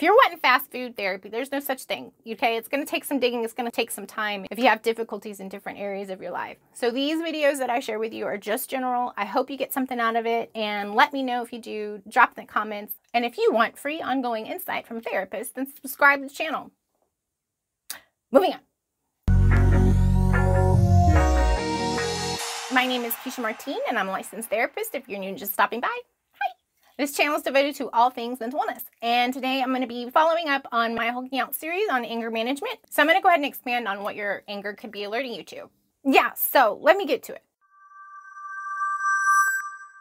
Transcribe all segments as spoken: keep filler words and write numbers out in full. If you're wanting fast food therapy, there's no such thing, okay? It's gonna take some digging, it's gonna take some time if you have difficulties in different areas of your life. So these videos that I share with you are just general. I hope you get something out of it, and let me know if you do. Drop in the comments. And if you want free ongoing insight from therapists, then subscribe to the channel. Moving on. My name is Kesha Martin, and I'm a licensed therapist. If you're new and just stopping by, hi. This channel is devoted to all things mental wellness. And today I'm going to be following up on my Hulking Out series on anger management. So I'm going to go ahead and expand on what your anger could be alerting you to. Yeah, so let me get to it.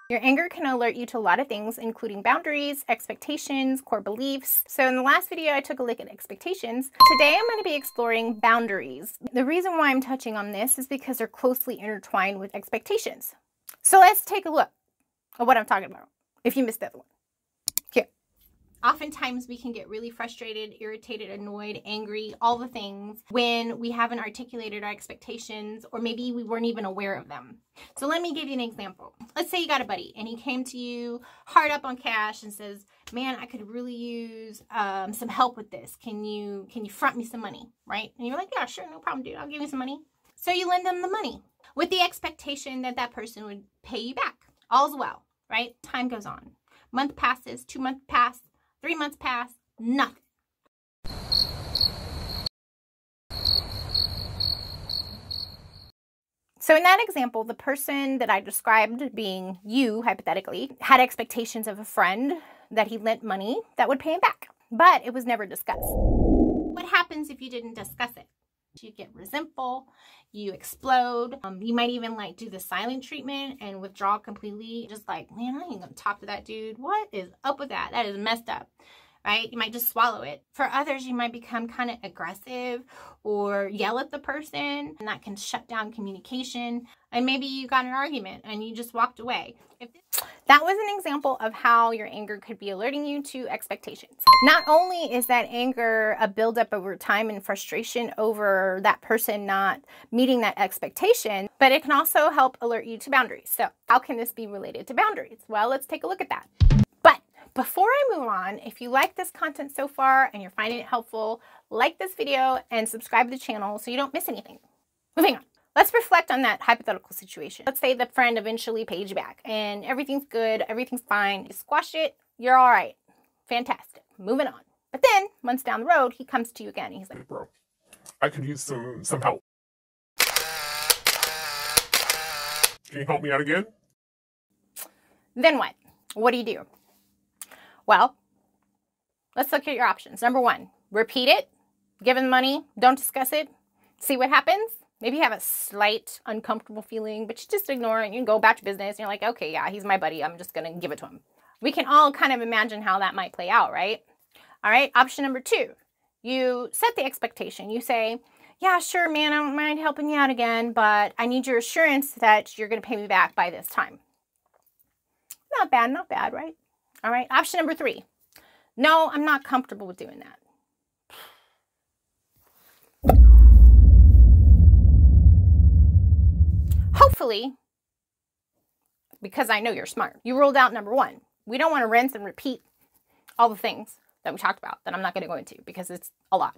Your anger can alert you to a lot of things, including boundaries, expectations, core beliefs. So in the last video, I took a look at expectations. Today, I'm going to be exploring boundaries. The reason why I'm touching on this is because they're closely intertwined with expectations. So let's take a look at what I'm talking about, if you missed that one. Here. Oftentimes, we can get really frustrated, irritated, annoyed, angry, all the things, when we haven't articulated our expectations, or maybe we weren't even aware of them. So let me give you an example. Let's say you got a buddy and he came to you hard up on cash and says, man, I could really use um, some help with this. Can you, can you front me some money, right? And you're like, yeah, sure, no problem, dude. I'll give you some money. So you lend them the money with the expectation that that person would pay you back. All's well, right? Time goes on. Month passes, two months pass, three months pass, nothing. So in that example, the person that I described being you, hypothetically, had expectations of a friend that he lent money that would pay him back, but it was never discussed. What happens if you didn't discuss it? You get resentful, you explode, um, you might even like do the silent treatment and withdraw completely. Just like, man, I ain't gonna talk to that dude. What is up with that? That is messed up, right? You might just swallow it. For others, you might become kind of aggressive or yell at the person, and that can shut down communication. And maybe you got an argument and you just walked away. If that was an example of how your anger could be alerting you to expectations. Not only is that anger a buildup over time and frustration over that person not meeting that expectation, but it can also help alert you to boundaries. So how can this be related to boundaries? Well, let's take a look at that. But before I move on, if you like this content so far and you're finding it helpful, like this video and subscribe to the channel so you don't miss anything. Moving on. Let's reflect on that hypothetical situation. Let's say the friend eventually pays you back and everything's good, everything's fine. You squash it, you're all right. Fantastic. Moving on. But then, months down the road, he comes to you again. And he's like, hey bro, I could use some, some help. Can you help me out again? Then what? What do you do? Well, let's look at your options. Number one, repeat it. Give him money. Don't discuss it. See what happens. Maybe you have a slight uncomfortable feeling, but you just ignore it and you go about your business and you're like, okay, yeah, he's my buddy. I'm just going to give it to him. We can all kind of imagine how that might play out, right? All right. Option number two, you set the expectation. You say, yeah, sure, man, I don't mind helping you out again, but I need your assurance that you're going to pay me back by this time. Not bad. Not bad, right? All right. Option number three. No, I'm not comfortable with doing that. Hopefully, because I know you're smart, you ruled out number one. We don't want to rinse and repeat all the things that we talked about that I'm not going to go into because it's a lot.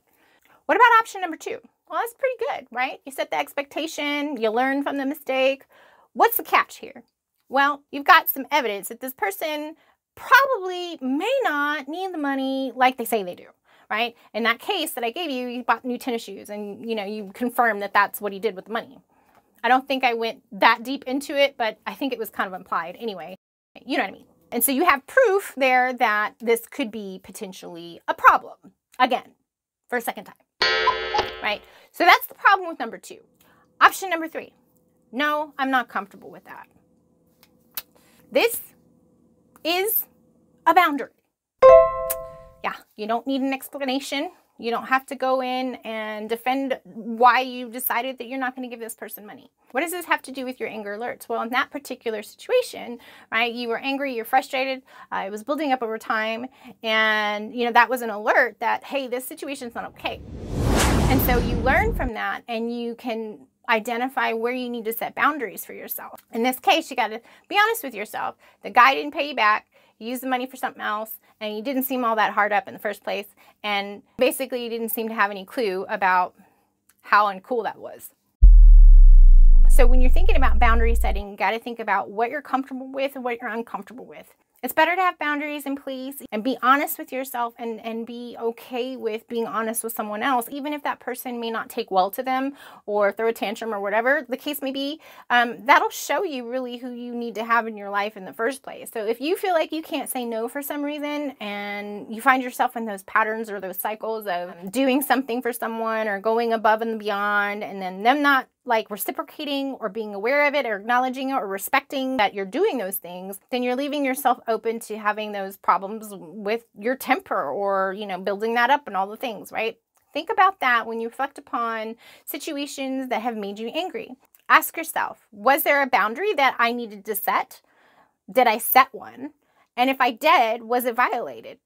What about option number two? Well, that's pretty good, right? You set the expectation, you learn from the mistake. What's the catch here? Well, you've got some evidence that this person probably may not need the money like they say they do, right? In that case that I gave you, you bought new tennis shoes and, you know, you confirmed that that's what he did with the money. I don't think I went that deep into it, but I think it was kind of implied anyway. You know what I mean? And so you have proof there that this could be potentially a problem again for a second time, right? So that's the problem with number two. Option number three, no, I'm not comfortable with that. This is a boundary. Yeah, you don't need an explanation. You don't have to go in and defend why you've decided that you're not going to give this person money. What does this have to do with your anger alerts? Well, in that particular situation, right, you were angry, you're frustrated, uh, it was building up over time, and you know that was an alert that, hey, this situation's not okay. And so you learn from that, and you can identify where you need to set boundaries for yourself. In this case, you got to be honest with yourself. The guy didn't pay you back. You used the money for something else, and you didn't seem all that hard up in the first place, and basically you didn't seem to have any clue about how uncool that was. So when you're thinking about boundary setting, you got to think about what you're comfortable with and what you're uncomfortable with. It's better to have boundaries in place and be honest with yourself, and, and be okay with being honest with someone else, even if that person may not take well to them or throw a tantrum or whatever the case may be. Um, that'll show you really who you need to have in your life in the first place. So if you feel like you can't say no for some reason, and you find yourself in those patterns or those cycles of doing something for someone or going above and beyond, and then them not like reciprocating or being aware of it or acknowledging it or respecting that you're doing those things, then you're leaving yourself open to having those problems with your temper, or, you know, building that up and all the things, right? Think about that when you reflect upon situations that have made you angry. Ask yourself, was there a boundary that I needed to set? Did I set one? And if I did, was it violated?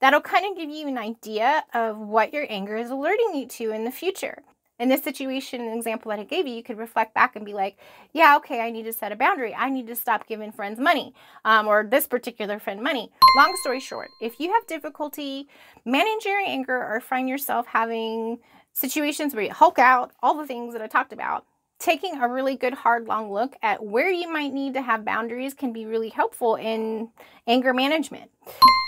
That'll kind of give you an idea of what your anger is alerting you to in the future. In this situation, an example that I gave you, you could reflect back and be like, yeah, okay, I need to set a boundary. I need to stop giving friends money, um, or this particular friend money. Long story short, if you have difficulty managing your anger or find yourself having situations where you Hulk out, all the things that I talked about, taking a really good, hard, long look at where you might need to have boundaries can be really helpful in anger management,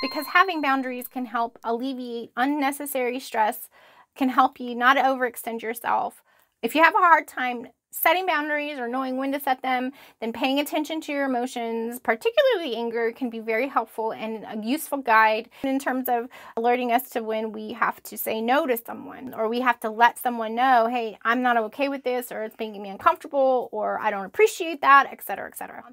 because having boundaries can help alleviate unnecessary stress, can help you not overextend yourself. If you have a hard time setting boundaries or knowing when to set them, then paying attention to your emotions, particularly anger, can be very helpful and a useful guide in terms of alerting us to when we have to say no to someone, or we have to let someone know, hey, I'm not okay with this, or it's making me uncomfortable, or I don't appreciate that, et cetera, et cetera.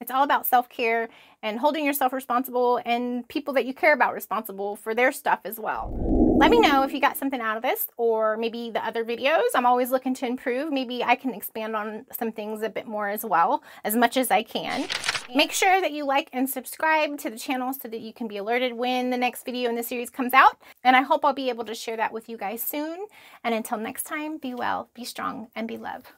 It's all about self-care and holding yourself responsible, and people that you care about responsible for their stuff as well. Let me know if you got something out of this, or maybe the other videos. I'm always looking to improve. Maybe I can expand on some things a bit more as well, as much as I can. Make sure that you like and subscribe to the channel so that you can be alerted when the next video in the series comes out. And I hope I'll be able to share that with you guys soon. And until next time, be well, be strong, and be loved.